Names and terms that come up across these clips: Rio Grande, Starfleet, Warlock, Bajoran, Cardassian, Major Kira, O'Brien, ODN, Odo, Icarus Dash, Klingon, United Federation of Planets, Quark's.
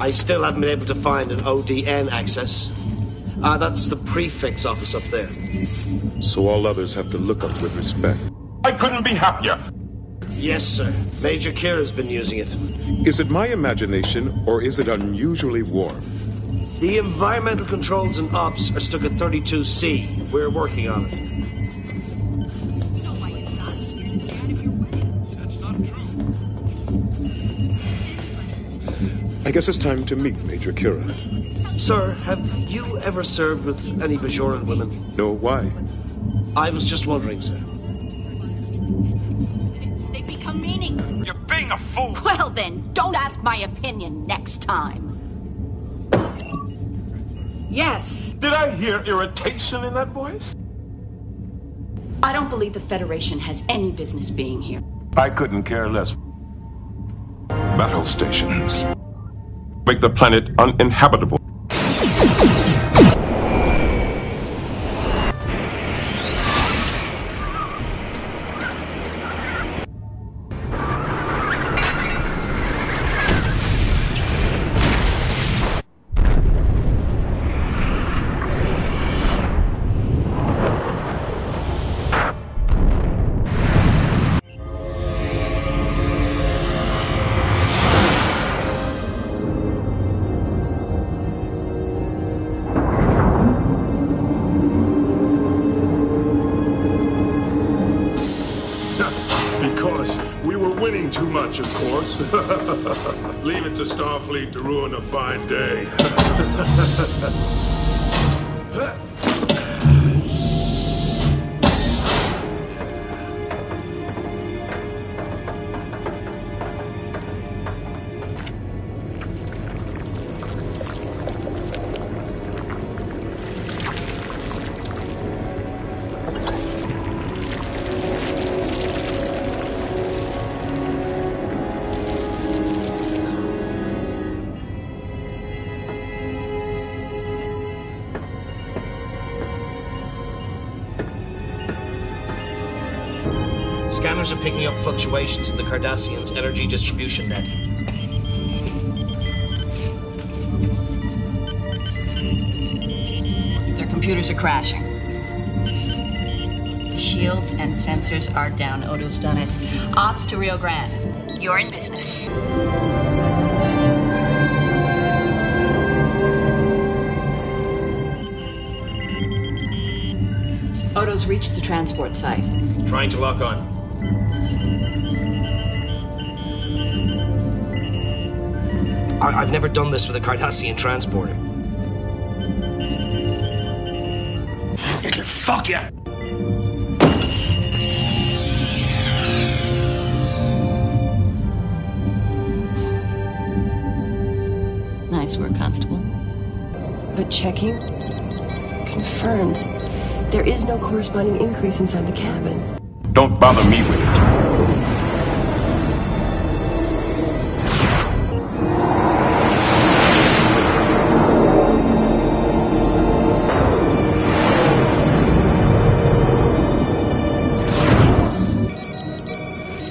I still haven't been able to find an ODN access. That's the prefix office up there. So all others have to look up with respect. I couldn't be happier. Yes, sir. Major Kira's been using it. Is it my imagination, or is it unusually warm? The environmental controls and ops are stuck at 32C. We're working on it. I guess it's time to meet Major Kira. Sir, have you ever served with any Bajoran women? No, why? I was just wondering, sir. They become meaningless. You're being a fool! Well then, don't ask my opinion next time. Yes? Did I hear irritation in that voice? I don't believe the Federation has any business being here. I couldn't care less. Battle stations. Make the planet uninhabitable. Of course. Leave it to Starfleet to ruin a fine day. Scanners are picking up fluctuations in the Cardassian's energy distribution net. Their computers are crashing. Shields and sensors are down. Odo's done it. Ops to Rio Grande. You're in business. Odo's reached the transport site. Trying to lock on. I've never done this with a Cardassian transporter. Fuck yeah! Nice work, Constable. But checking? Confirmed. There is no corresponding increase inside the cabin. Don't bother me with it.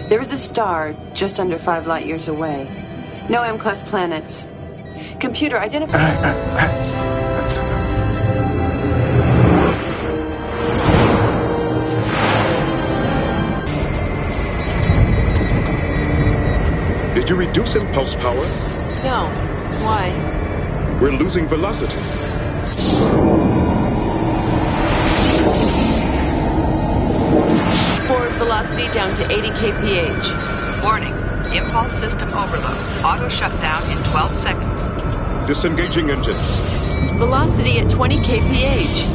There is a star just under 5 light years away. No M-class planets. Computer, identify... That's enough. Did you reduce impulse power? No. Why? We're losing velocity. Velocity down to 80 kph. Warning. Impulse system overload. Auto shutdown in 12 seconds. Disengaging engines. Velocity at 20 kph.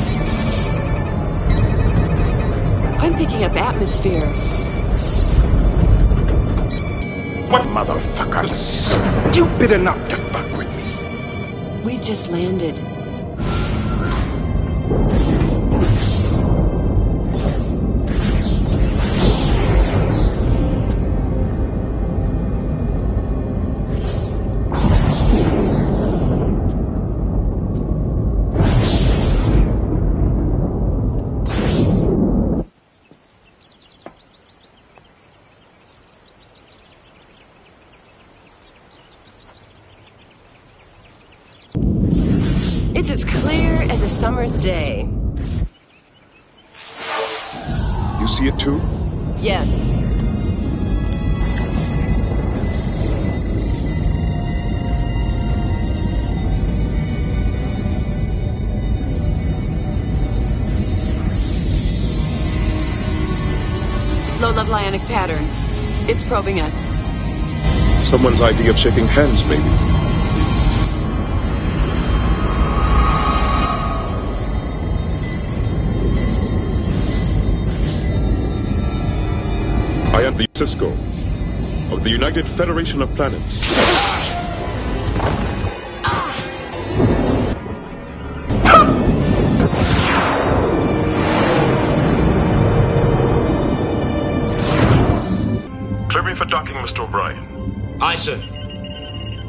I'm picking up atmosphere. What motherfucker is stupid enough to fuck with me? We just landed. a summer's day. You see it too? Yes. Low-level ionic pattern. It's probing us. Someone's idea of shaking hands, maybe. I am the Cisco of the United Federation of Planets. Clearing for docking, Mr. O'Brien. Aye, sir.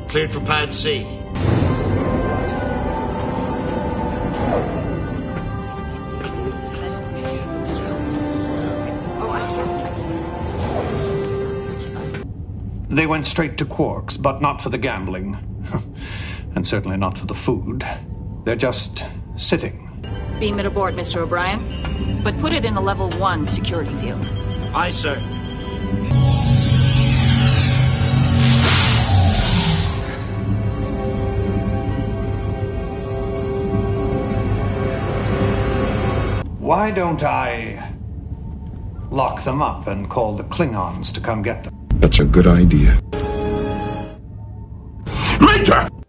Cleared for Pad C. They went straight to Quark's, but not for the gambling. And certainly not for the food. They're just sitting. Beam it aboard, Mr. O'Brien. But put it in a level 1 security field. Aye, sir. Why don't I lock them up and call the Klingons to come get them? That's a good idea. Major!